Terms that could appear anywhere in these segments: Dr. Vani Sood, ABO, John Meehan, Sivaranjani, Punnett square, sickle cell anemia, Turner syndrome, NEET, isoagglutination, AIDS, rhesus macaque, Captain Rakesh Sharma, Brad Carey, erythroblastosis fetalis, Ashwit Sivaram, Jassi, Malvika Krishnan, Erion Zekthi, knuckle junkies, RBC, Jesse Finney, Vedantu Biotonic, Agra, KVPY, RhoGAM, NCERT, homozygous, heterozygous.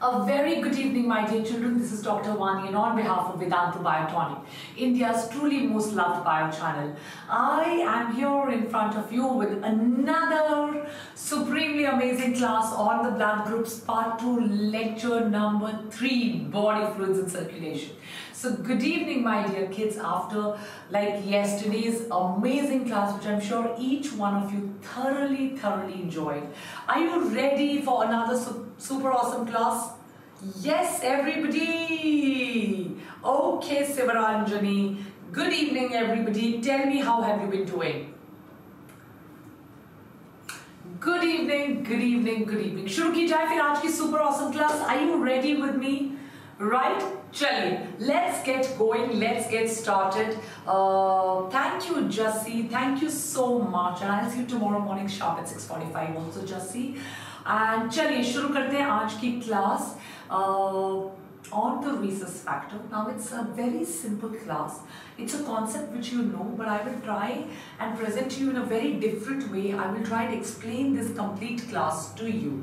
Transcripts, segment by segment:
A very good evening, my dear children. This is Dr. Vani, and on behalf of Vedantu Biotonic, India's truly most loved bio channel, I am here in front of you with another supremely amazing class on the blood groups, part 2, lecture number 3, body fluids and circulation. So good evening, my dear kids, after like yesterday's amazing class, which I'm sure each one of you thoroughly enjoyed. Are you ready for another super awesome class? Yes, everybody. Okay, Sivaranjani. Good evening, everybody. Tell me, how have you been doing? Good evening, good evening, good evening. शुरू की जाए फिर आज की super awesome class. Are you ready with me? Right? चलिए, let's get going, let's get started. Thank you, Jassi. Thank you so much. And I'll see you tomorrow morning sharp at 6:45 also, Jassi. And चलिए शुरू करते हैं आज की class on the rhesus factor. Now it's a very simple class. It's a concept which you know, but I will try and present to you in a very different way. I will try and explain this complete class to you.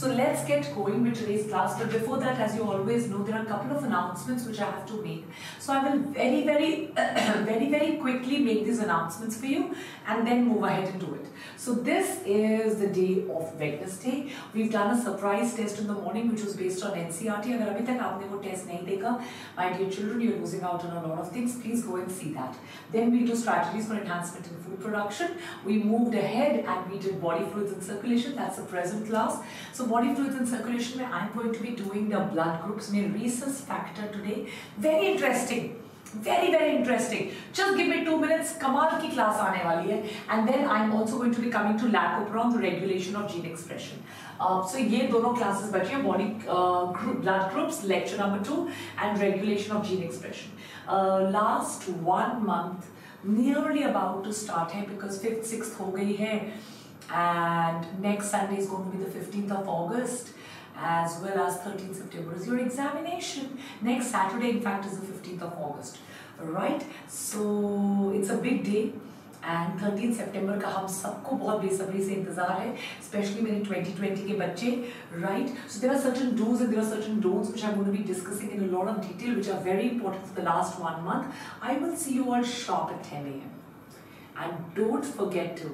So let's get going with today's class. But before that, as you always know, there are a couple of announcements which I have to make. So I will very, very quickly make these announcements for you and then move ahead and do it. So this is the day of Wednesday. We've done a surprise test in the morning which was based on NCERT. If you haven't done that test, my dear children, you're losing out on a lot of things. Please go and see that. Then we do strategies for enhancement in food production. We moved ahead and we did body fluids and circulation. That's the present class. So body fluids and circulation, I'm going to be doing the blood groups, my rhesus factor today. Very interesting. Very interesting. Just give me 2 minutes. Kamal ki class aane wali hai. And then I'm also going to be coming to lac operon, the regulation of gene expression. So ये दोनों classes बची हैं, body group, blood groups, lecture number 2 and regulation of gene expression. Last 1 month nearly about to start है because 5th, 6th हो गई है and next Sunday is going to be the 15th of August. As well as 13th September is your examination. Next Saturday, in fact, is the 15th of August. Right? So it's a big day. And 13th September का हम सबको बहुत बेसब्री से इंतजार है, especially मेरे 2020 के बच्चे, right? So there are certain do's and there are certain don'ts which I'm going to be discussing in a lot of detail, which are very important for the last 1 month. I will see you all sharp at 10 a.m. And don't forget to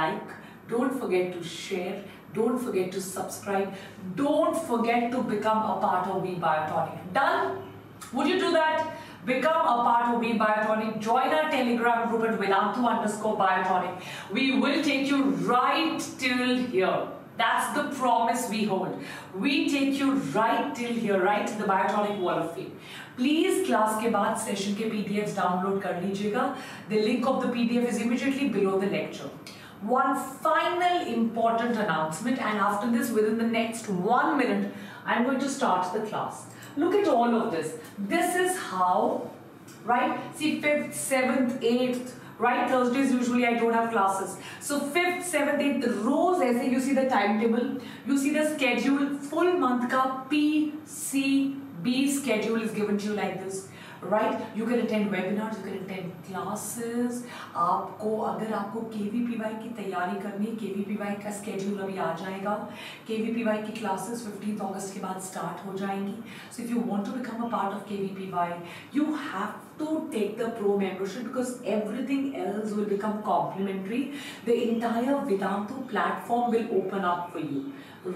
like. Don't forget to share. Don't forget to subscribe. Don't forget to become a part of We Biotonic. Done? Would you do that? Become a part of We Biotonic. Join our Telegram group at Vedantu_Biotonic. We will take you right till here. That's the promise we hold. We take you right till here, right to the Biotonic Wall of Fame. Please, class के बाद session के PDFs download कर लीजिएगा. The link of the PDF is immediately below the lecture. One final important announcement, and after this, within the next 1 minute, I'm going to start the class. Look at all of this. This is how, right? See, 5th, 7th, 8th, right? Thursdays usually I don't have classes. So 5th, 7th, 8th, rows ऐसे you see the timetable, you see the schedule, full month ka PCB schedule is given to you like this. Right? You can attend webinars, you can attend classes. आपको अगर आपको KVPY की तैयारी करनी, KVPY का schedule अभी आ जाएगा. KVPY की classes 15th August के बाद start हो जाएंगी. So if you want to become a part of KVPY, you have to take the pro membership because everything else will become complimentary. The entire Vedantu platform will open up for you.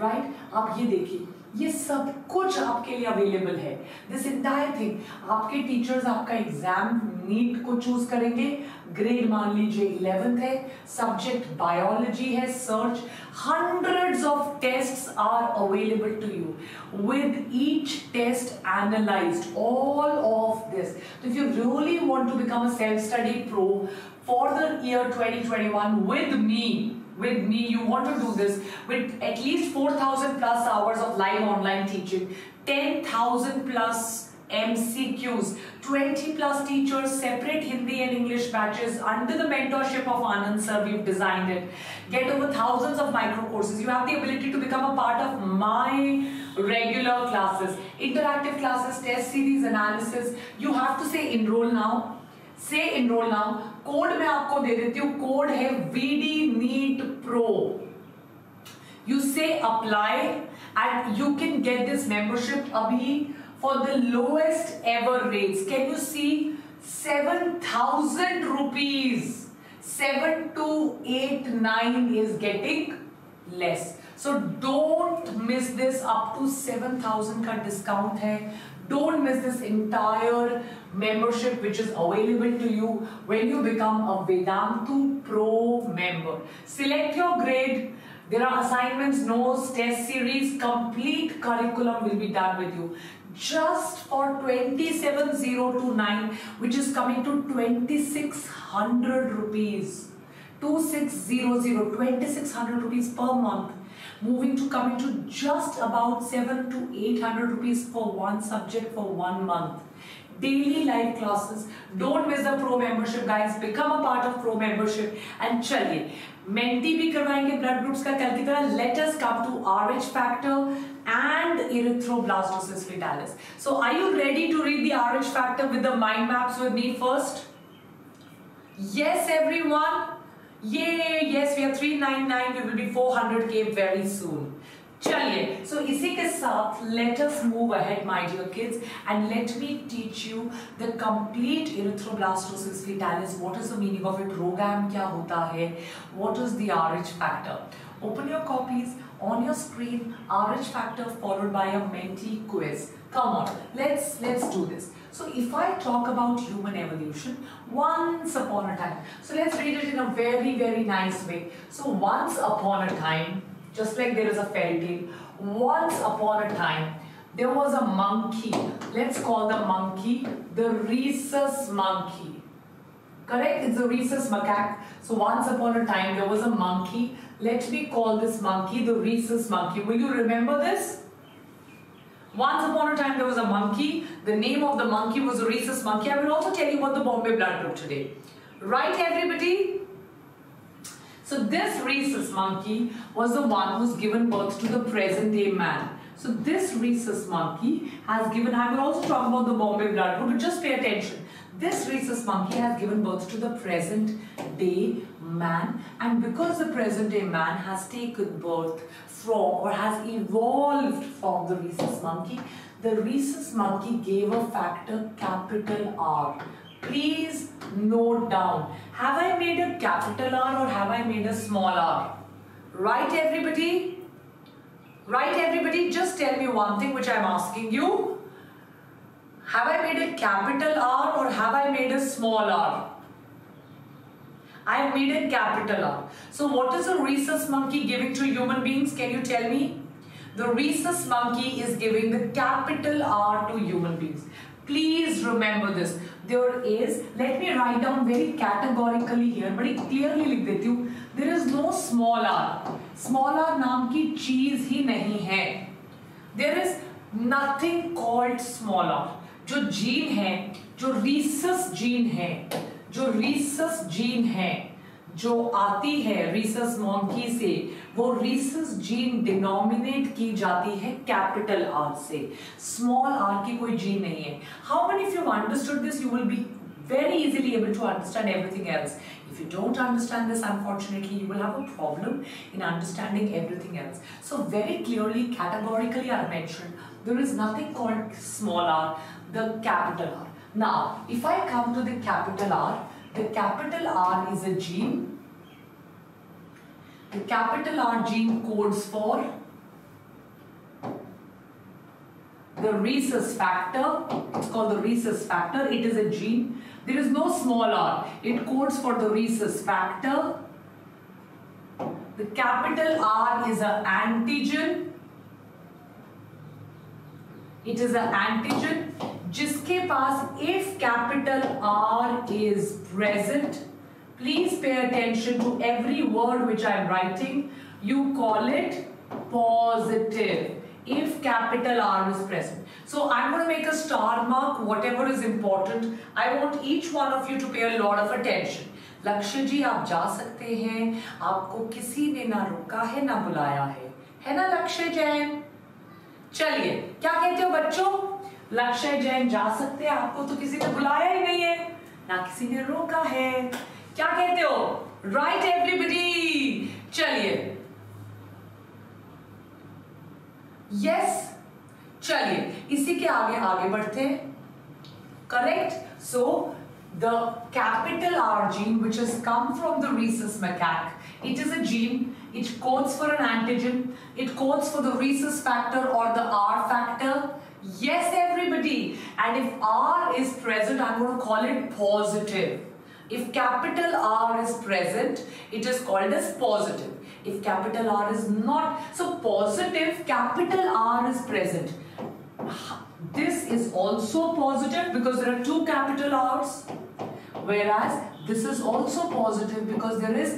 Right? आप ये देखिए. ये सब कुछ आपके लिए available है. This entire thing. आपके टीचर्स आपका एग्जाम नीट को चूज करेंगे. ग्रेड मान लीजिए 11th है, सब्जेक्ट बायोलॉजी है, search. Hundreds of tests are available to you with each test analysed all of this. तो if you really want to become a self study pro for the year 2021 with me, you want to do this with at least 4,000 plus hours of live online teaching, 10,000 plus MCQs, 20 plus teachers, separate Hindi and English batches under the mentorship of Anand sir. We've designed it. Get over thousands of micro courses. You have the ability to become a part of my regular classes, interactive classes, test series, analysis. You have to say enroll now. से enroll now. Code मैं आपको दे देती हूँ. Code है VDNEETPRO. you say apply and you can get this membership abhi for the lowest ever rates. Can you see? 7,000 rupees. 7289 is getting less. So don't miss this. Up to 7,000 का discount है. Don't miss this entire membership which is available to you when you become a Vedantu Pro member. Select your grade. There are assignments, notes, test series. Complete curriculum will be done with you. Just for 27,029, which is coming to 2,600 rupees. 2600, 2,600 rupees per month. Moving to coming to just about 700 to 800 rupees for one subject for 1 month. Daily live classes. Don't miss the pro membership, guys. Become a part of pro membership. And चलिए Menti भी करवाएंगे blood groups का कल की तरह. Let us come to RH factor and erythroblastosis fetalis. So are you ready to read the RH factor with the mind maps with me first? Yes, everyone. Yay, yes, we are 399. We will be 400k very soon. चलिए, so इसी के साथ let us move ahead, my dear kids, and let me teach you the complete erythroblastosis fetalis. What is the meaning of it? RhoGAM क्या होता है? What is the RH factor? Open your copies on your screen. RH factor followed by a mentee quiz. Come on, let's do this. So if I talk about human evolution once upon a time, so let's read it in a very, very nice way. So once upon a time, just like there is a fairy tale, once upon a time there was a monkey. Let's call the monkey the rhesus monkey. Correct? It's a rhesus macaque. So once upon a time there was a monkey. Let me call this monkey the rhesus monkey. Will you remember this? Once upon a time there was a monkey. The name of the monkey was a rhesus monkey. I will also tell you about the Bombay blood group today. Right, everybody? So this rhesus monkey was the one who's given birth to the present day man. So this rhesus monkey has given, I will also talk about the Bombay blood group, but just pay attention. This rhesus monkey has given birth to the present day man, and because the present day man has taken birth from or has evolved from the rhesus monkey, the rhesus monkey gave a factor capital R. Please note down. Have I made a capital R or have I made a small r? Right, everybody? Right, everybody? Just tell me one thing which I am asking you. Have I made a capital R or have I made a small r? I have made a capital R. So what is a rhesus monkey giving to human beings? Can you tell me? The rhesus monkey is giving the capital R to human beings. Please remember this. There is, let me write down very categorically here, बड़ी clearly लिख देती हूँ. There is no small r. Small r नाम की चीज ही नहीं है. There is nothing called small r. जो जीन है, जो rhesus जीन है, जो rhesus जीन है, जो आती है rhesus monkey से, वो rhesus जीन denominate की जाती है capital R से. Small r की कोई जीन नहीं है. How many if you understood this, you will be very easily able to understand everything else. If you don't understand this, unfortunately, you will have a problem in understanding everything else. So very clearly, categorically, I mentioned there is nothing called small r, the capital R. Now, if I come to the capital R, the capital R is a gene. The capital R gene codes for the rhesus factor. It's called the rhesus factor. It is a gene. There is no small r. It codes for the rhesus factor. The capital R is an antigen. It is an antigen. जिसके पास if capital R is present, please pay attention to every word which I am writing. You call it positive. If capital R is present. So I'm going to make a star mark, whatever is important. I want each one of you to pay a lot of attention. लक्ष्य जी आप जा सकते हैं. आपको किसी ने ना रोका है ना बुलाया है. है ना लक्ष्य जैन? चलिए क्या कहते हो बच्चों? लक्ष्य जैन जा सकते हैं. आपको तो किसी ने बुलाया ही नहीं है, ना किसी ने रोका है. क्या कहते हो? Right everybody. चलिए यस, चलिए इसी के आगे आगे बढ़ते हैं. Correct. So the capital R gene which is come from the rhesus macaque, it is a gene, it codes for an antigen, it codes for the rhesus factor or the R factor. Yes everybody, and if R is present, I'm going to call it positive. If capital R is present, it is called as positive. If capital R is not, so positive, capital R is present. This is also positive because there are two capital R's, whereas this is also positive because there is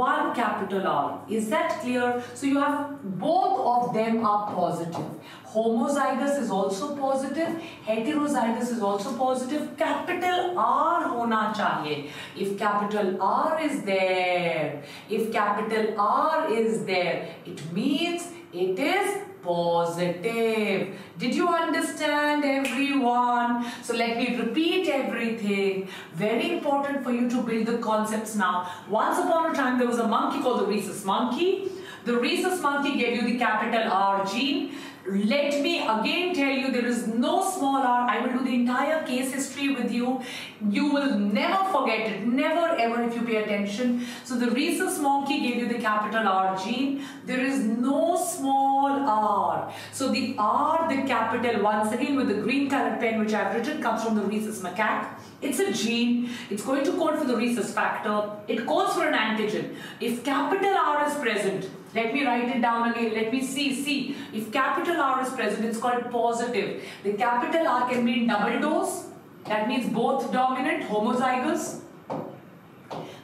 one capital R. Is that clear? So you have both of them are positive. Homozygous is also positive, heterozygous is also positive. Capital R होना चाहिए. If capital R is there, if capital R is there, it means it is positive. Did you understand everyone? So let me repeat everything. Very important for you to build the concepts now. Once upon a time there was a monkey called the rhesus monkey. The rhesus monkey gave you the capital R gene. Let me again tell you, there is no small r. I will do the entire case history with you. You will never forget it, never ever, if you pay attention. So the rhesus monkey gave you the capital R gene. There is no small r. So the R, the capital, once again with the green colored pen which I have written, comes from the rhesus macaque. It's a gene. It's going to code for the rhesus factor. It codes for an antigen. If capital R is present, let me write it down again. Let me see. If capital R is present, it's called positive. The capital R can mean double dose. That means both dominant, homozygous.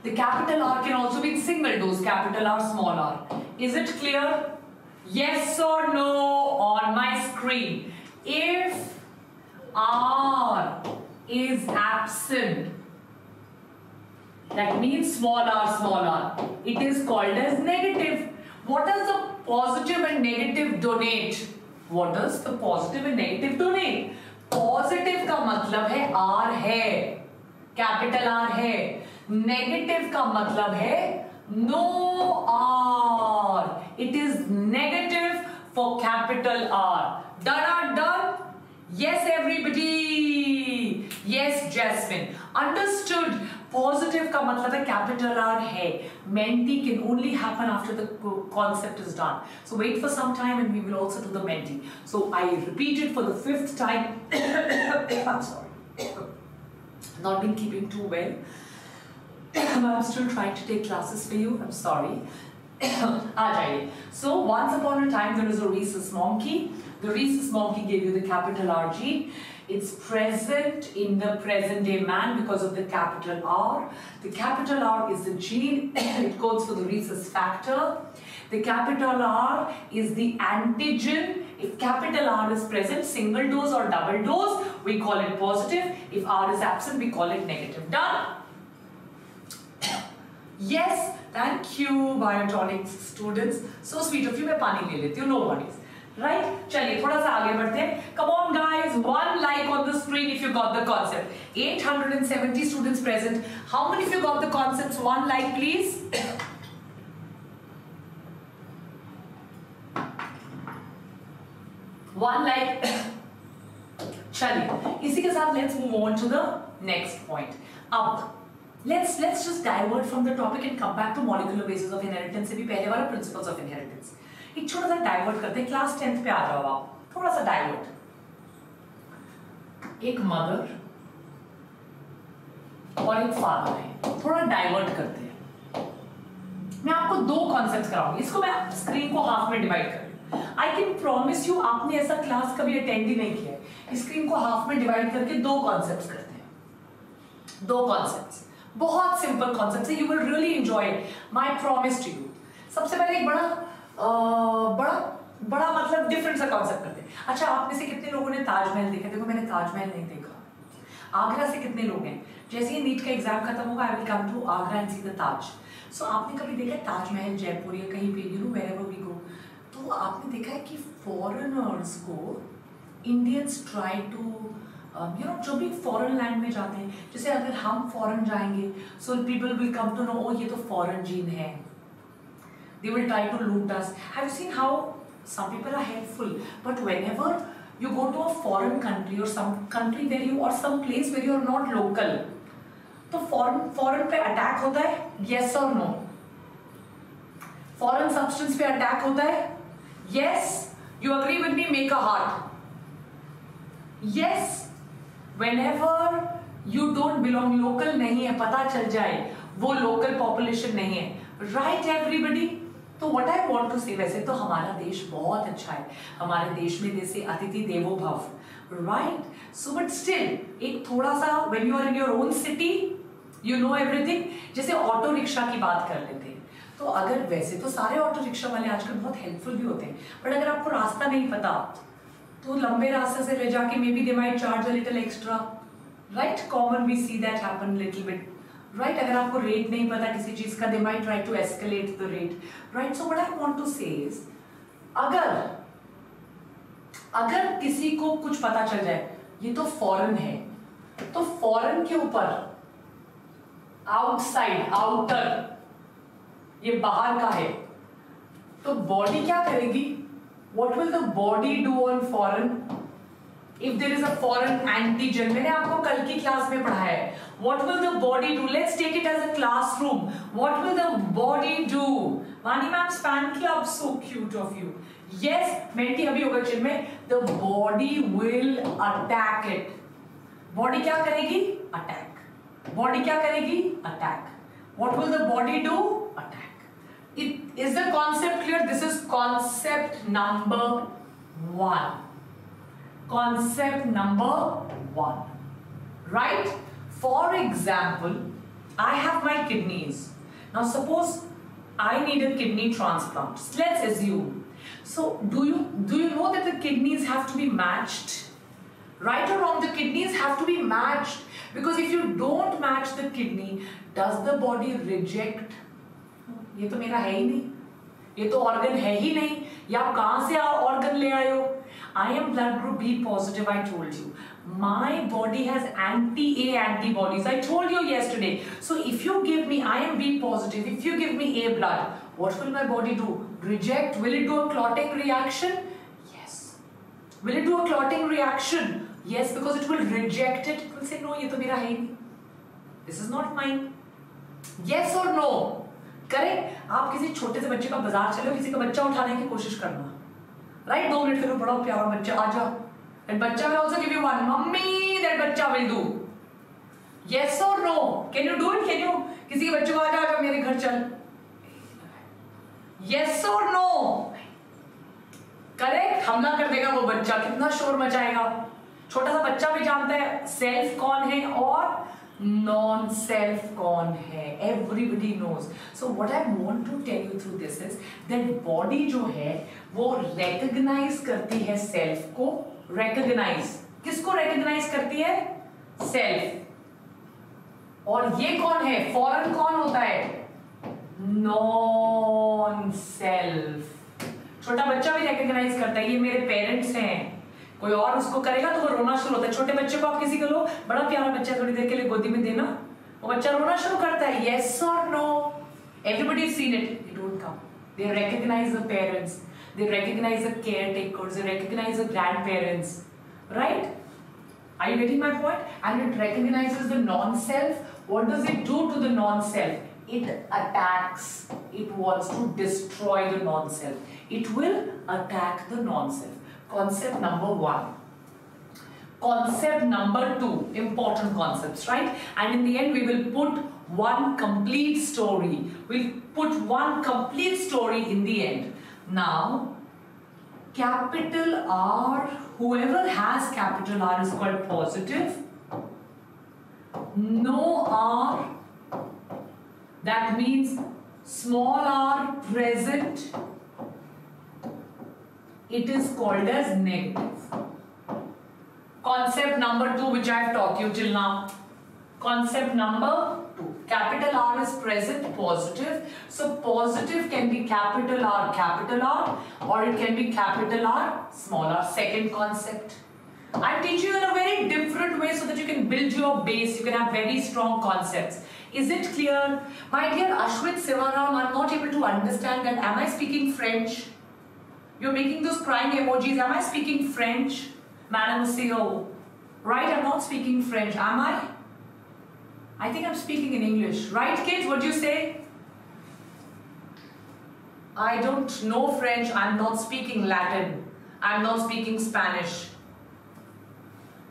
The capital R can also mean single dose, capital R, small r. Is it clear? Yes or no on my screen. If R is absent, that means small r, it is called as negative. What does the positive and negative donate? What does the positive and negative donate? Positive का मतलब है R है, capital R है. Negative का मतलब है no R. It is negative for capital R. Done. Yes everybody. Yes Jasmine. Understood. Positive का मतलब है capital R है. Menti can only happen after the concept is done. So wait for some time and we will also do the menti. So I repeat it for the fifth time. I'm sorry. Not been keeping too well. I'm still trying to take classes for you. I'm sorry. So once upon a time there was a rhesus monkey. The rhesus monkey gave you the capital R gene. It's present in the present day man because of the capital R. The capital R is the gene. It codes for the rhesus factor. The capital R is the antigen. If capital R is present, single dose or double dose, we call it positive. If R is absent, we call it negative. Done? Yes, thank you Biotonic students. So sweet of you. मैं पानी ले लेती हूँ. No worries. Right? चलिए थोड़ा सा आगे बढ़ते हैं. Come on guys, one like on the screen if you got the concept. 870 students present. How many of you got the concepts? One like please. One like. चलिए इसी के साथ let's move on to the next point. अब let's just divert from the topic and come back to molecular basis of inheritance से भी पहले वाला principles of inheritance. एक छोटा सा डाइवर्ट करते हैं. क्लास 10th पे आ जाओ आप. थोड़ा सा डाइवर्ट. एक मदर और एक फादर है. थोड़ा डाइवर्ट करते हैं. मैं आपको दो कॉन्सेप्ट्स कराऊंगी. इसको मैं स्क्रीन को हाफ में डिवाइड कर रही हूं. आई कैन प्रॉमिस यू आपने ऐसा क्लास कभी अटेंड ही नहीं किया है. स्क्रीन को हाफ में डिवाइड करके दो कॉन्सेप्ट्स करते हैं. दो कॉन्सेप्ट्स, बहुत सिंपल कॉन्सेप्ट्स है. You will really enjoy. My promise to you. सबसे पहले एक बड़ा मतलब डिफरेंट सा कॉन्सेप्ट करते हैं. अच्छा, आप में से कितने लोगों ने ताजमहल देखा? देखो मैंने ताजमहल नहीं देखा. आगरा से कितने लोग हैं? जैसे ही नीट का एग्जाम खत्म होगा, I will come to Agra and see the Taj. सो आपने कभी देखा है ताजमहल जयपुर या कहीं पे वी गो, तो आपने देखा है कि फॉरेनर्स को इंडियंस ट्राई टू जो भी फॉरेन लैंड में जाते हैं, जैसे अगर हम फॉरेन जाएंगे so people will come to know, oh ये तो फॉरेन जीन है. They will try to loot us. Have you seen how Some people are helpful, but whenever you go to a foreign country or some country where you or some place where you are not local, तो foreign पे attack होता है, yes or no? Foreign substance पे attack होता है, yes? You agree with me? Make a heart. Yes. Whenever you don't belong, local नहीं है, पता चल जाए वो local population नहीं है, right everybody? तो what I want to say, वैसे तो हमारा देश बहुत अच्छा है, हमारे देश में जैसे अतिथि देवो भव, right? So but still एक थोड़ा सा when you are in your own city, you know everything. जैसे ऑटो रिक्शा की बात कर लेते हैं, तो अगर वैसे तो सारे ऑटो रिक्शा वाले आजकल बहुत हेल्पफुल भी होते हैं, बट अगर आपको रास्ता नहीं पता तो लंबे रास्ते से ले जाके maybe they might charge a little extra, right? Common we see that happen little bit, right? अगर आपको रेट नहीं पता किसी चीज का, they might try to escalate the rate, right? So what I want to say is अगर किसी को कुछ पता चल जाए ये तो फॉरेन है, तो फॉरेन के ऊपर आउटसाइड आउटर ये बाहर का है, तो बॉडी क्या करेगी? What will the body do on foreign? If there is a foreign antigen, मैंने आपको कल की क्लास में पढ़ाया है. What will the body do? Let's take it as a classroom. What will the body do? Vani ma'am's fan club, so cute of you. Yes, Menti अभी होगा chill में. The body will attack it. Body क्या करेगी? Attack. Body क्या करेगी? Attack. What will the body do? Attack. Is the concept clear? This is concept number 1. Concept number 1, right? For example, I have my kidneys. Now suppose I need a kidney transplant. Let's assume. So do you know that the kidneys have to be matched? Right or wrong, the kidneys have to be matched, because if you don't match the kidney, does the body reject? ये तो मेरा है ही नहीं, ये तो organ है ही नहीं, या आप कहां से ऑर्गन ले आए हो? I am blood group B positive, I told you my body has anti A antibodies, I told you yesterday. So if you give me, I am B positive, if you give me A blood, what will my body do? Reject. Will it do a clotting reaction? Yes. Will it do a clotting reaction? Yes, because it will reject it. Will say no, ये तो मेरा है ही नहीं, this is not mine. Yes और no? Correct. आप किसी छोटे से बच्चे का बाजार चलो, किसी का बच्चा उठाने की कोशिश करना, राइट? 2 मिनट करो, बड़ा प्यारा बच्चा, आजा, एंड बच्चा will also give you one mummy, that बच्चा विल डू. यस और no? Can you do it? Can you किसी के बच्चे को आजा आजा मेरे घर चल? यस और नो? करेक्ट. हमला कर देगा वो बच्चा, कितना शोर मचाएगा. छोटा सा बच्चा भी जानता है सेल्फ कौन है और non self कौन है. everybody knows. so what I want to tell you through this is that body जो है वो recognize करती है self को. recognize किसको recognize करती है? self. और ये कौन है? foreign कौन होता है? non self. छोटा बच्चा भी recognize करता है ये मेरे parents हैं. कोई और उसको करेगा तो वो रोना शुरू होता है. छोटे बच्चे को आप किसी को लो, बड़ा प्यारा बच्चा, थोड़ी देर के लिए गोदी में देना, वो बच्चा रोना शुरू करता है. यस और no? Everybody has seen it. They don't come, they recognise the parents, they recognise the caretakers, they recognise the grandparents, right? Are you getting my point? And it recognises the non self. What does it do to the non self? It attacks. It wants to destroy the non self. It will attack the non self. Concept number 1. Concept number 2. Important concepts, right? And in the end, we will put one complete story. We'll put one complete story in the end. Now, capital R. Whoever has capital R is called positive. No R. That means small r present. It is called as negative. Concept number 2, which I have taught you till now. Concept number 2. Capital R is present, positive. So positive can be capital R, or it can be capital R, small r. Second concept. I teach you in a very different way so that you can build your base. You can have very strong concepts. Is it clear, my dear Ashwit Sivaram? I'm not able to understand that. Am I speaking French? You're making those crying emojis. Am I speaking French? Madam CEO, right? I'm not speaking French, am I? I think I'm speaking in English. Right, kids? What do you say? I don't know French. I'm not speaking Latin. I'm not speaking Spanish.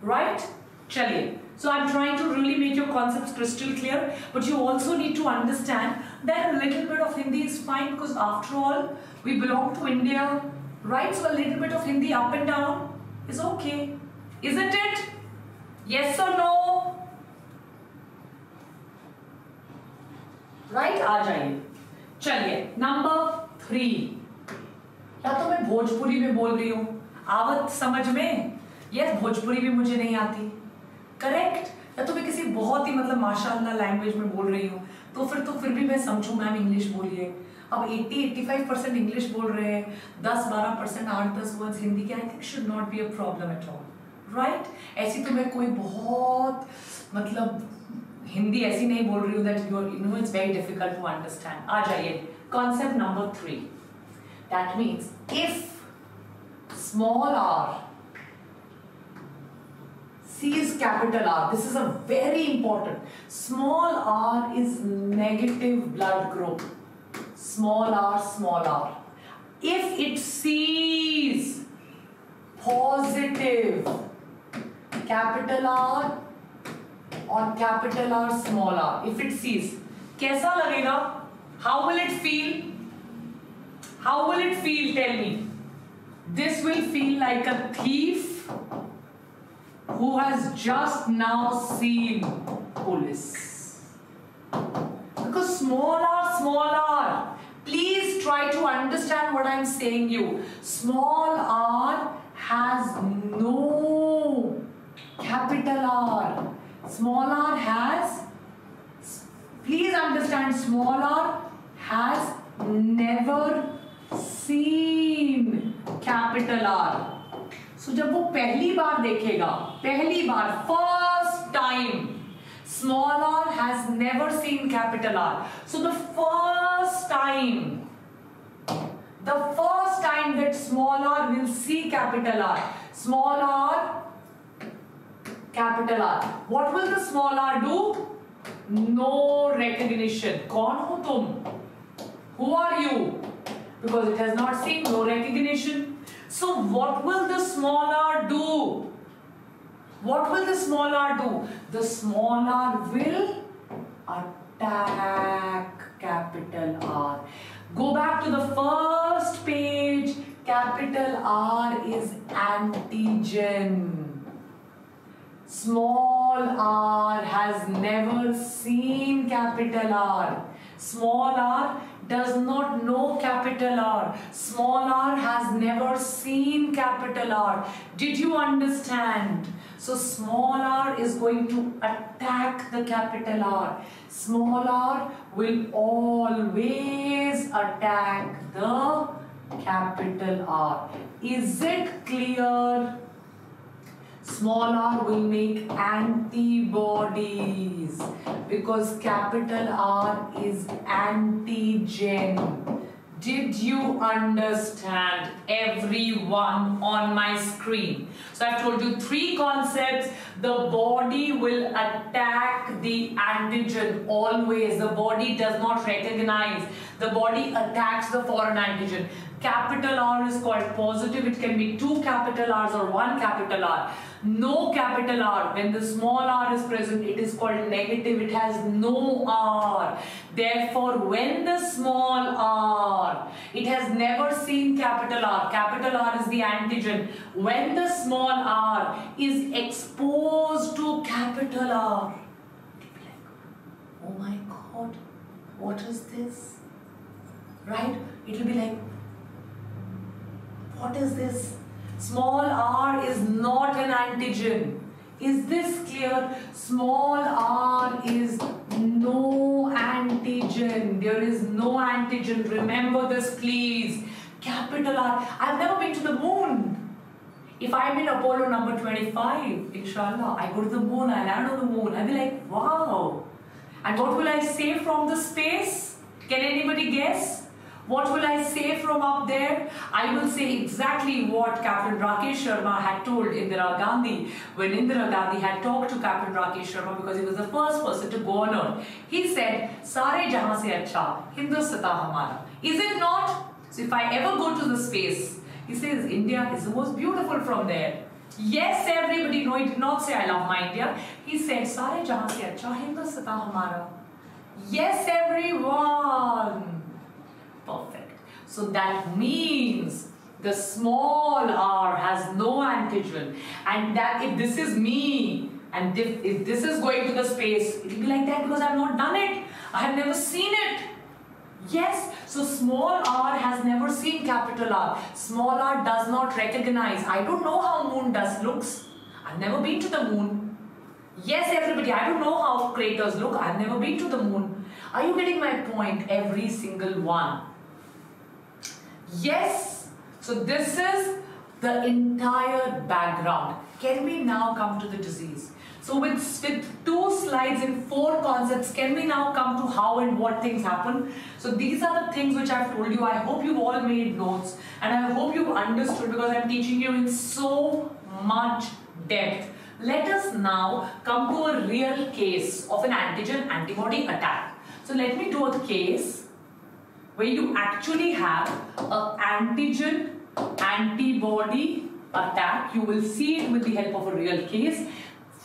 Right? Chaliye. So I'm trying to really make your concepts crystal clear, but you also need to understand that a little bit of Hindi is fine, because after all, we belong to India, right? So a little bit of Hindi up and down is okay. Isn't it? Yes or no? Right? आ जाइए. चलिए. Number 3. या तो मैं भोजपुरी में बोल रही हूँ, आवत समझ में? Yes, भोजपुरी भी मुझे नहीं आती. करेक्ट. या तो मैं किसी बहुत ही मतलब माशाअल्लाह लैंग्वेज में बोल रही हूँ, तो फिर भी मैं समझूँ मैम इंग्लिश बोलिए. अब 80-85% इंग्लिश बोल रहे हैं, 10-12% 8-10 words हिंदी के. I think should not be a problem at all, right? ऐसी तो मैं कोई बहुत मतलब हिंदी ऐसी नहीं बोल रही हूँ that you know it's very difficult to understand. आ जाइए concept number 3. That means if small R C is capital R. This is a very important. Small r is negative blood group. Small r, small r. If it sees positive capital R or capital R, small r. If it sees, कैसा लगेगा? How will it feel? How will it feel? Tell me. This will feel like a thief who has just now seen police. Because small r, please try to understand what I'm saying you. Small r has no capital R. Small r has, please understand, small r has never seen capital R. So, जब वो पहली बार देखेगा, पहली बार, first time, small R has never seen capital R. So the first time that small R will see capital R, small R capital R, what will the small R do? No recognition. कौन हो तुम? Who are you? Because it has not seen, no recognition. So what will the small r do? What will the small r do? The small r will attack capital R. Go back to the first page. Capital R is antigen. Small r has never seen capital R. Small r does not know capital R. Small r has never seen capital R. Did you understand? So small r is going to attack the capital R. Small r will always attack the capital R. Is it clear? Small r will make antibodies because capital R is antigen. Did you understand, everyone on my screen? So I've told you 3 concepts. The body will attack the antigen always. The body does not recognize. The body attacks the foreign antigen. Capital R is called positive. It can be 2 capital R's or 1 capital R. No capital R. When the small r is present, it is called negative. It has no R. Therefore, when the small r, it has never seen capital R. Capital R is the antigen. When the small r is exposed to capital R, you'll be like, oh my God, what is this? Right? It'll be like, what is this? Small r is not an antigen. Is this clear? Small r is no antigen. There is no antigen. Remember this, please. Capital R. I've never been to the moon. If I'm in Apollo number 25, inshallah, I go to the moon, I land on the moon. I'll be like, wow. And what will I say from the space? Can anybody guess? What will I say from up there? I will say exactly what Captain Rakesh Sharma had told Indira Gandhi when Indira Gandhi had talked to Captain Rakesh Sharma, because he was the first person to go on earth. He said, "Sare jahan se acha, Hindustata hamara." Is it not? So if I ever go to the space, he says India is the most beautiful from there. Yes, everybody. No, he did not say I love my India. He said, "Sare jahan se acha, Hindustata hamara." Yes, everyone. Perfect. So that means the small r has no antigen, and that if this is me and if this is going to the space, it will be like that because I have not done it. I have never seen it. Yes, so small r has never seen capital R. Small r does not recognize. I don't know how moon looks. I've never been to the moon. Yes, everybody, I don't know how craters look. I've never been to the moon. Are you getting my point? Every single one. Yes, so this is the entire background. Can we now come to the disease? So with two slides and four concepts, can we now come to how and what things happen? So these are the things which I've told you. I hope you've all made notes and I hope you've understood, because I'm teaching you in so much depth. Let us now come to a real case of an antigen-antibody attack. So let me do a case where you actually have an antigen-antibody attack. You will see it with the help of a real case,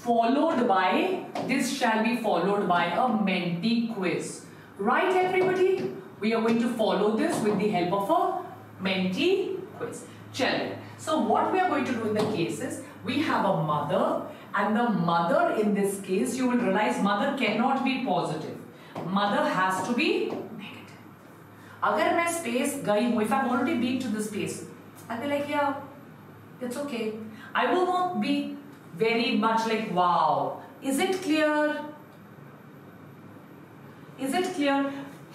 followed by, this shall be followed by a Menti quiz. Right, everybody? We are going to follow this with the help of a Menti quiz. Chalo. So what we are going to do in the case is, we have a mother, and the mother in this case, you will realize mother cannot be positive. Mother has to be negative. Agar main space gayi hu, if I've already been to the space, I'll be like, yeah, it's okay. I will not be very much like, wow. Is it clear? Is it clear?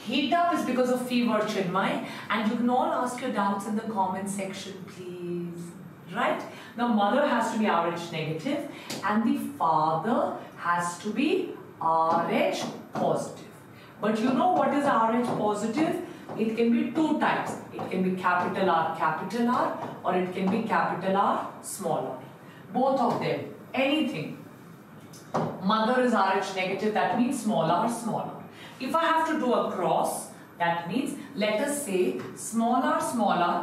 Heat up is because of fever, Chinmay, and you can all ask your doubts in the comment section, please. Right? The mother has to be Rh negative and the father has to be Rh positive. But you know what is Rh positive? It can be two types. It can be capital R, or it can be capital R, small r. Both of them, anything. Mother is Rh negative, that means small r, small r. If I have to do a cross, that means, let us say, small r,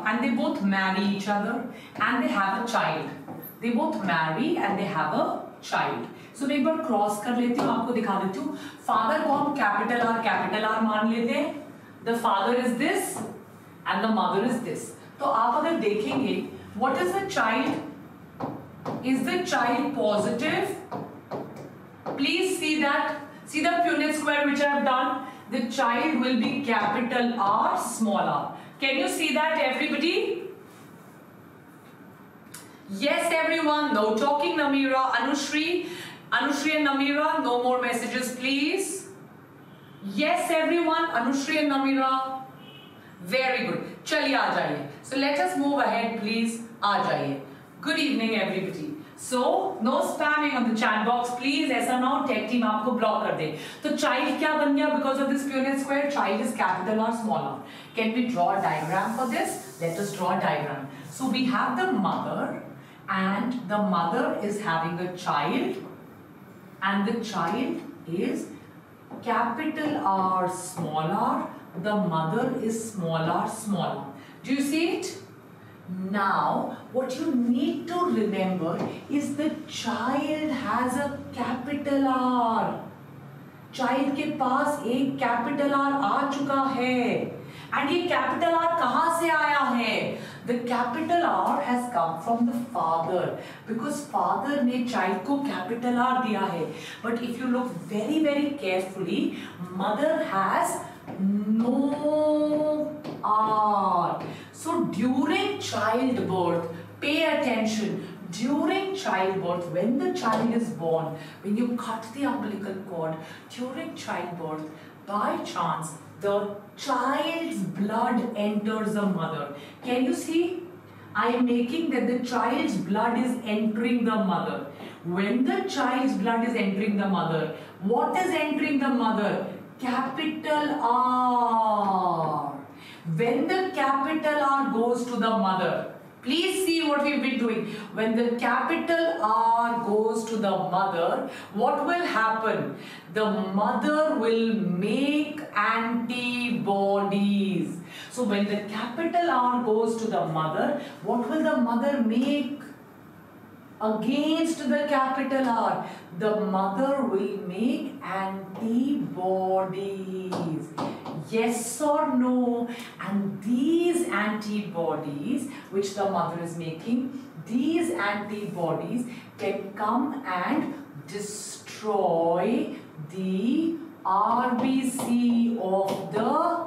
and they both marry each other and they have a child. They both marry and they have a child. So मैं एक बार cross कर लेती हूँ, आपको दिखा देती हूँ. Father को हम capital R मान लेते हैं. The father is this and the mother is this. तो आप अगर देखेंगे, what is the child? Is the child positive? Please see that. See the Punnett square which I have done? The child will be capital R, small r. Can you see that, everybody? Yes, everyone. No talking, Namira. Anushri. Anushri and Namira, no more messages, please. Yes, everyone. Anushri and Namira. Very good. Chaliye, aa jaiye. So let us move ahead, please. Aa jaiye. Good evening, everybody. So, no spamming on the chat box, please. ऐसा ना हो tech team आपको block कर दे. तो child क्या बन गया because of this Punnett square? Child is capital R, small r. Can we draw a diagram for this? Let us draw a diagram. So we have the mother, and the mother is having a child, and the child is capital R, small r. The mother is small r, small r. Do you see it? Now, what you need to remember is the child has a capital R. Child के पास एक capital R आ चुका है. And ये capital R कहाँ से आया है? The capital R has come from the father, because father ने child को capital R दिया है. But if you look very very carefully, mother has no R. So during childbirth, pay attention. During childbirth, when the child is born, when you cut the umbilical cord, during childbirth, by chance, the child's blood enters the mother. Can you see? I am making that the child's blood is entering the mother. When the child's blood is entering the mother, what is entering the mother? Capital R. when the capital R goes to the mother. Please see what we've been doing. When the capital R goes to the mother, what will happen? The mother will make antibodies. So when the capital R goes to the mother, what will the mother make against the capital R? The mother will make antibodies. Yes or no? And these antibodies which the mother is making, these antibodies can come and destroy the RBC of the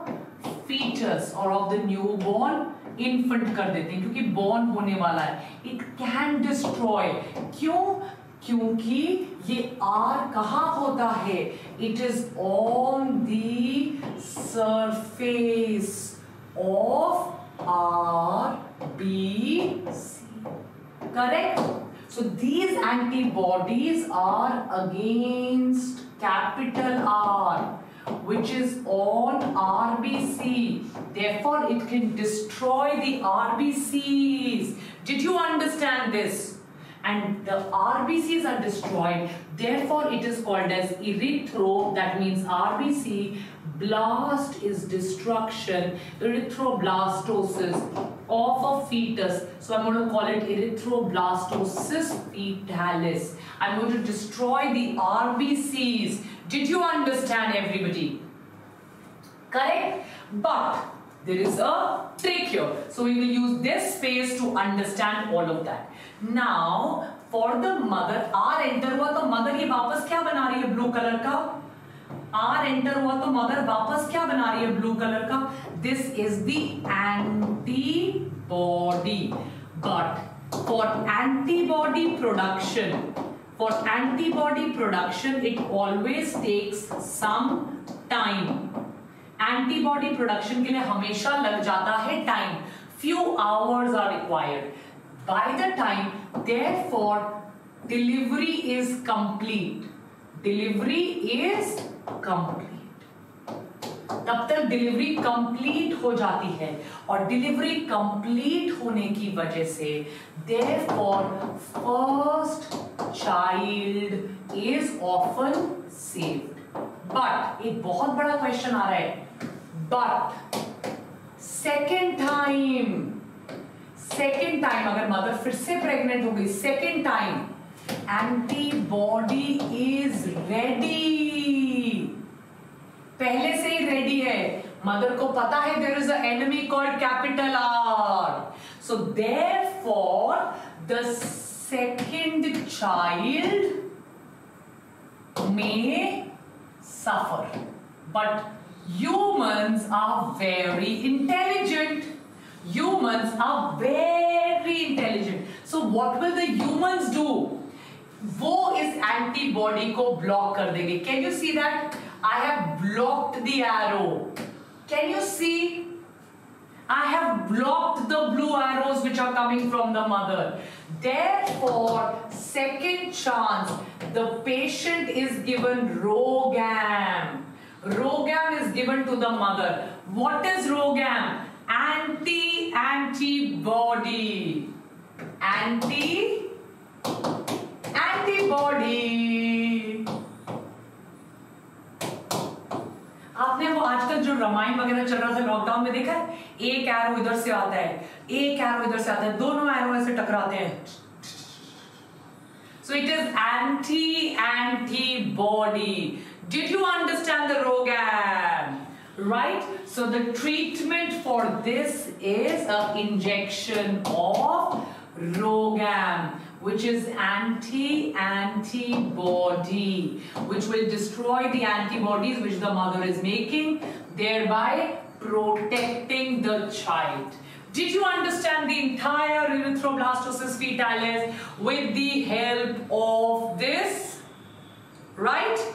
fetus or of the newborn infant कर देते हैं क्योंकि born होने वाला है. It can destroy. क्यों? क्योंकि ये R कहाँ होता है? It is on the surface of RBC. Correct? So these antibodies are against capital R, which is on RBC. Therefore, it can destroy the RBCs. Did you understand this? And the RBCs are destroyed. Therefore, it is called as erythro. That means RBC. Blast is destruction. Erythroblastosis of a fetus. So I'm going to call it erythroblastosis fetalis. I'm going to destroy the RBCs. Did you understand, everybody? Correct? But there is a trick here. So we will use this phase to understand all of that. Now, for the mother, R enter हुआ तो mother ये वापस क्या बना रही है blue color का? R enter हुआ तो mother वापस क्या बना रही है blue color का? This is the antibody. But for antibody production, for antibody production, it always takes some time. Antibody production के लिए हमेशा लग जाता है time. Few hours are required. By the time, therefore, delivery is complete. Delivery is complete. तब तक delivery complete हो जाती है और डिलीवरी कंप्लीट होने की वजह से therefore first child is often saved. But एक बहुत बड़ा क्वेश्चन आ रहा है. But second time अगर मदर फिर से प्रेग्नेंट हो गई second time antibody is ready. पहले से ही रेडी है. मदर को पता है there is an enemy called capital R. So therefore the second child may suffer. But humans are very intelligent. Humans are very intelligent. So what will the humans do? वो इस antibody को block कर देंगे. Can you see that? I have blocked the arrow. Can you see? I have blocked the blue arrows which are coming from the mother. Therefore, second chance, the patient is given RhoGAM. RhoGAM is given to the mother. What is RhoGAM? Antibody. Antibody. आपने वो आजकल जो रामायण वगैरह चल रहा था lockdown में देखा है. एक एरो इधर से आता है, एक एरो इधर से आता है, दोनों एरो ऐसे टकराते हैं. So it is antibody. Did you understand the RhoGAM? Right. So the treatment for this is a injection of RhoGAM, which is antibody, which will destroy the antibodies which the mother is making, thereby protecting the child. Did you understand the entire erythroblastosis fetalis with the help of this? Right?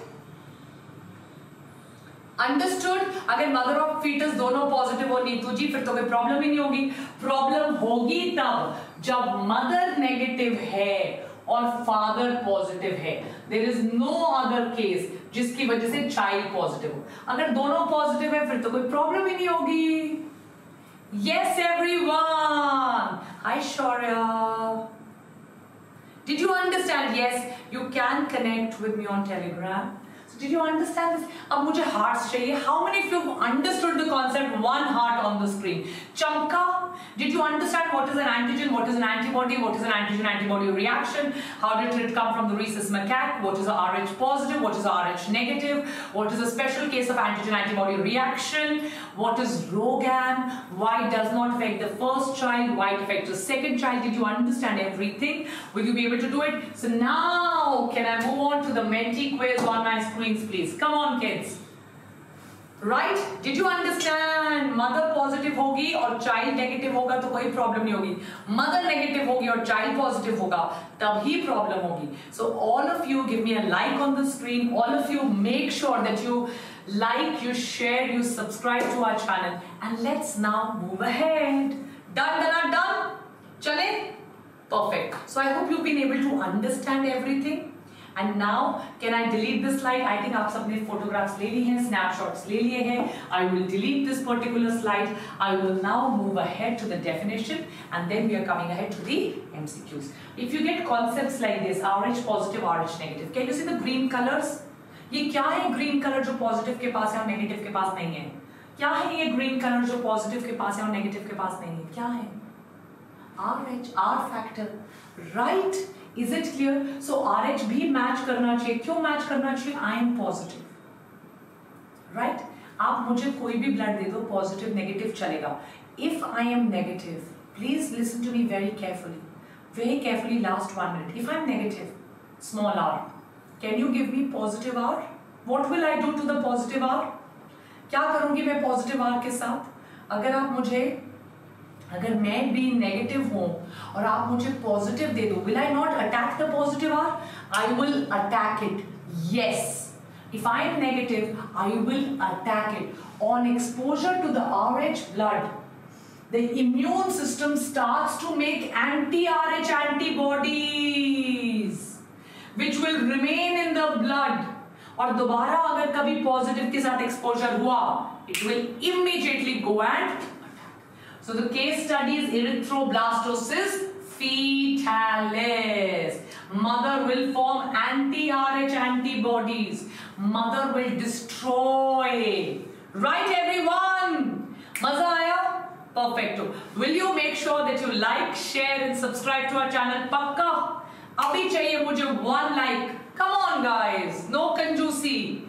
Understood? अगर mother और fetus दोनों positive हो नीतू जी फिर तो कोई problem ही नहीं होगी. Problem होगी तब जब मदर नेगेटिव है और फादर पॉजिटिव है. There is no other case जिसकी वजह से चाइल्ड पॉजिटिव हो. अगर दोनों पॉजिटिव है फिर तो कोई प्रॉब्लम ही नहीं होगी. Yes, everyone. Hi, Shaurya. Did you understand? Yes, you can connect with me on Telegram. So, did you understand this? अब मुझे hearts चाहिए. How many of you have understood the concept? One heart on the screen. Chamka. Did you understand what is an antigen? What is an antibody? What is an antigen-antibody reaction? How did it come from the rhesus macaque? What is a Rh positive? What is a Rh negative? What is a special case of antigen-antibody reaction? What is RhoGAM? Why it does not affect the first child? Why it affects the second child? Did you understand everything? Will you be able to do it? So now, can I move on to the Menti quiz on my screens, please? Come on, kids. Right? Did you understand? Mother positive होगी और child negative होगा तो कोई problem नहीं होगी. Mother negative होगी और child positive होगा तब ही problem होगी. So all of you give me a like on the screen. All of you make sure that you like, you share, you subscribe to our channel. And let's now move ahead. Done, done, done. चले? Perfect. So I hope you've been able to understand everything. And now, can I delete this slide? I think आप सबने photographs ले ली हैं, snapshots ले लिए हैं. I will delete this particular slide. I will now move ahead to the definition, and then we are coming ahead to the MCQs. If you get concepts like this, Rh positive, Rh negative. Can you see the green colors? ये क्या है green color जो positive के पास है और negative के पास नहीं है? क्या है ये green color जो positive के पास है और negative के पास नहीं है? क्या है? Rh, R factor, right? Is it clear? So RH भी match करना चाहिए. क्यों match करना चाहिए? I am positive, right? आप मुझे कोई भी blood दे दो, positive negative चलेगा. If I am negative, please listen to me very carefully last 1 minute. If I am negative, small r, can you give me positive r? What will I do to the positive r? क्या करूँगी मैं positive r के साथ? अगर आप मुझे अगर मैं भी नेगेटिव हूँ और आप मुझे पॉजिटिव दे दो, will I not attack the positive R? I will attack it. Yes. If I am negative, I will attack it. On exposure to the Rh blood, the immune system starts to make anti-Rh antibodies, which will remain in the blood. और दोबारा अगर कभी positive के साथ exposure हुआ, it will immediately go and So the case study is erythroblastosis fetalis. Mother will form anti-Rh antibodies. Mother will destroy. Right, everyone? Maza aaya? Perfecto. Will you make sure that you like, share, and subscribe to our channel? Pakka. Abhi chahiye mujhe one like. Come on, guys. No kanjusi.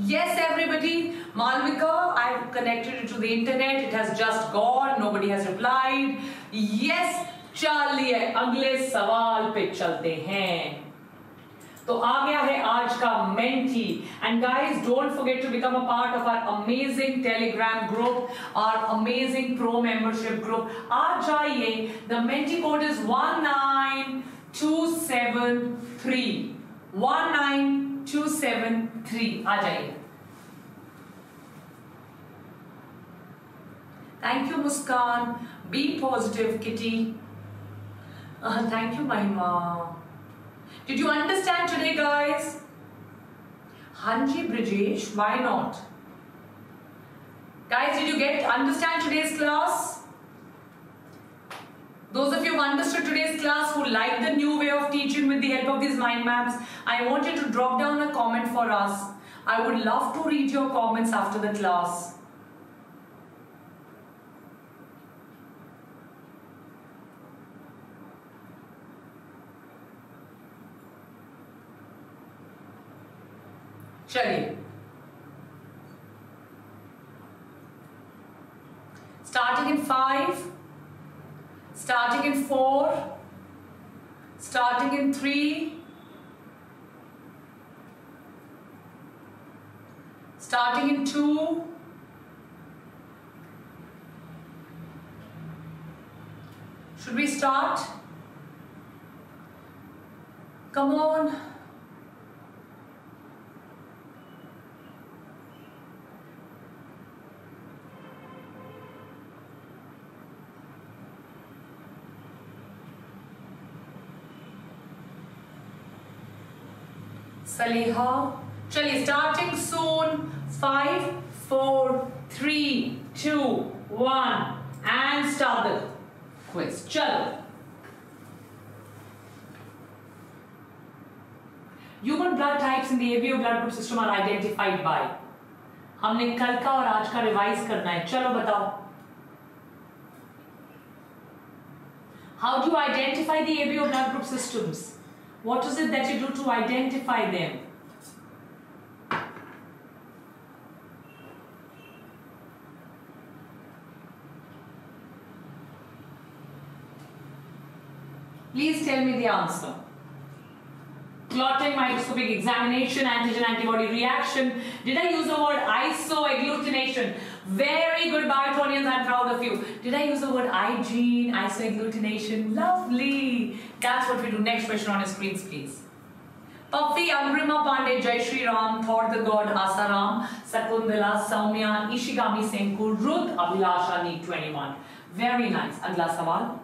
Yes, everybody. Malvika, I've connected it to the internet. It has just gone. Nobody has replied. Yes, चलिए अगले सवाल पे चलते हैं. तो आ गया है आज का Menti. And guys, don't forget to become a part of our amazing Telegram group, our amazing Pro membership group. आ जाइए. The Menti code is 19273. 19273. आ जाइए. Thank you, Muskan. Be positive, Kitty. Thank you, Mahima. Did you understand today, guys? Hanji Brijesh, why not? Guys, did you understand today's class? Those of you who understood today's class, who like the new way of teaching with the help of these mind maps, I want you to drop down a comment for us. I would love to read your comments after the class. चलिए, starting in 5, starting in 4, starting in 3, starting in 2, should we start? Come on. Saliha, चलिए starting soon. 5, 4, 3, 2, 1 and start the quiz. चलो, human blood types in the ABO blood group system are identified by. हमने कल का और आज का revise करना है. चलो बताओ, how do you identify the ABO blood group systems? What is it that you do to identify them? Please tell me the answer. Clotting, microscopic examination, antigen-antibody reaction. Did I use the word isoagglutination? Very good, Biotonians, I'm proud of you. Did I use the word igene, isoagglutination? Lovely. That's what we do. Next question on the screens, please. Puffy, Amrima Pandey, Jai Shri Ram, Thor the God, Asaram, Sakundala, Soumya, Ishigami Senku, Ruth, Abhilasha, Neet 21. Very nice. Agla sawal.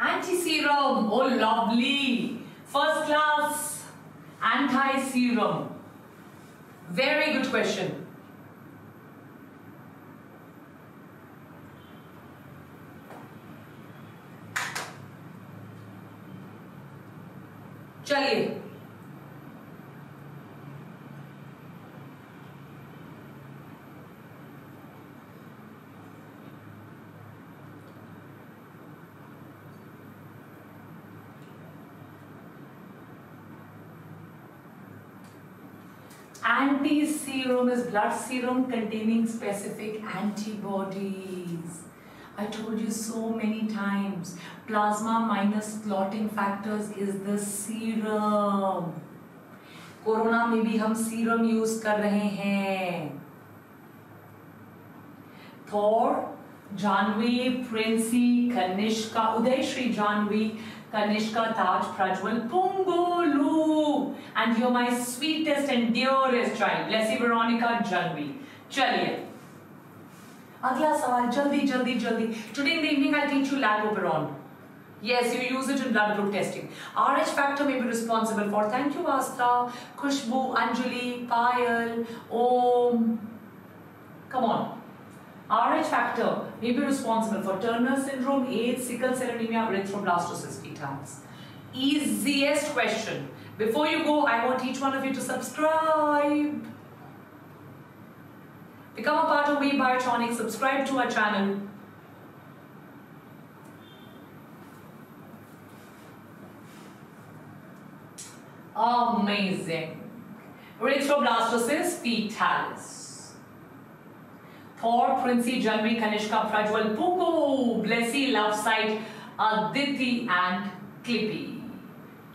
Anti-serum, oh lovely. First class, anti-serum. Very good question. चलिए, anti-serum is blood serum containing specific antibodies. I told you so many times, plasma minus clotting factors is the serum. Corona में भी हम serum use कर रहे हैं. Thor, Janvi, Princy, Kanishka, Udayshri, Janvi, Kanishka, Taj, Prajwal, Pungolu, and you're my sweetest and dearest child. Bless you, Veronica, Janvi. Chaliye. Agla sawal, jaldi, jaldi, jaldi. Today in the evening, I'll teach you lac operon. Yes, you use it in blood group testing. RH factor may be responsible for. Thank you, Asta, Khushbu, Anjali, Payal, Om. Come on. RH factor may be responsible for Turner syndrome, AIDS, sickle cell anemia, erythroblastosis fetalis. Easiest question. Before you go, I want each one of you to subscribe. Become a part of Bombay Biotonic, subscribe to our channel. Amazing. Erythroblastosis fetalis. Thor, Princey, Janvi, Kanishka, Prajwal, Puko, Blessy, Love Site, Aditi and Clippy.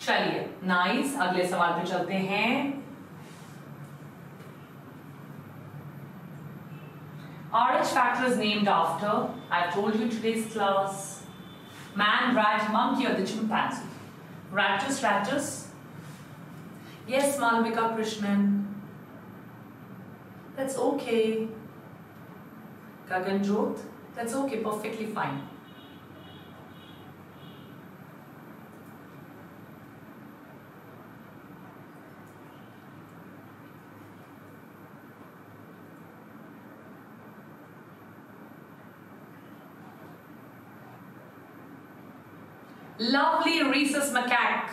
चलिए, nice. अगले सवाल पे चलते हैं. RH factor is named after. I told you today's class. Man, rat, monkey or the chimpanzee? Ratus, ratus. Yes, Malvika Krishnan. That's okay. Gaganjot, that's okay, perfectly fine. Lovely, rhesus macaque.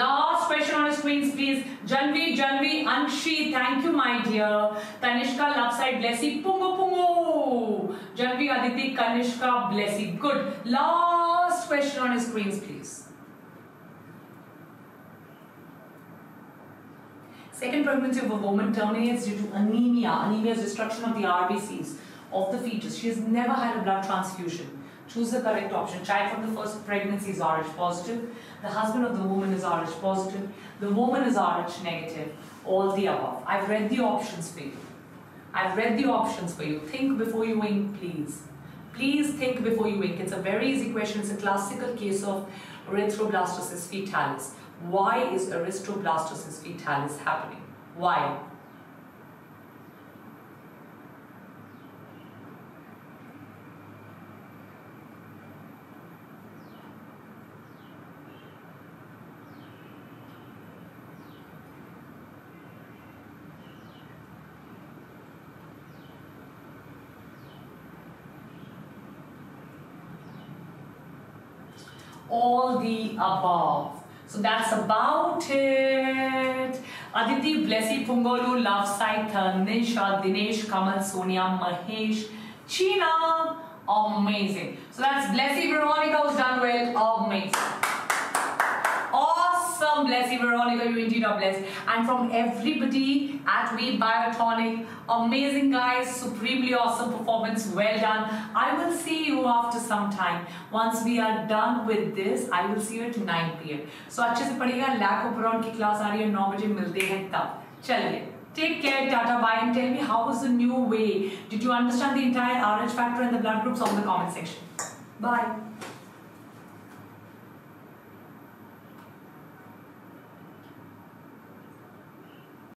Last question on the screens, please. Janvi, Janvi, Anshi, thank you, my dear. Tanishka, Lapsai, Blessy, Pungo, Pungo. Janvi, Aditi, Kanishka, Blessy. Good. Last question on the screens, please. Second pregnancy of a woman terminates due to anemia. Anemia is destruction of the RBCs of the fetus. She has never had a blood transfusion. Choose the correct option. Child from the first pregnancy is RH positive. The husband of the woman is RH positive. The woman is RH negative. All the above. I've read the options for you. I've read the options for you. Think before you wink, please. Please think before you wink. It's a very easy question. It's a classical case of erythroblastosis fetalis. Why is erythroblastosis fetalis happening? Why? all the above. So that's about it. Aditi, Blessy, Pungolu, Love, Saitha, Nisha, Dinesh, Kamal, Sonia, Mahesh, China. Amazing. So that's Blessy Veronica who's done well. Amazing. Awesome, Blessy Veronica. You indeed are blessed. And from everybody at We Biotonic, amazing guys, supremely awesome performance. Well done. I will see you after some time. Once we are done with this, I will see you at 9 PM. So अच्छे से पढ़िएगा. Lac operon की class आ रही है 9 बजे. मिलते हैं तब. चलिए. Take care, Tata, bye, and tell me how was the new way. Did you understand the entire RH factor and the blood groups? On the comment section. Bye.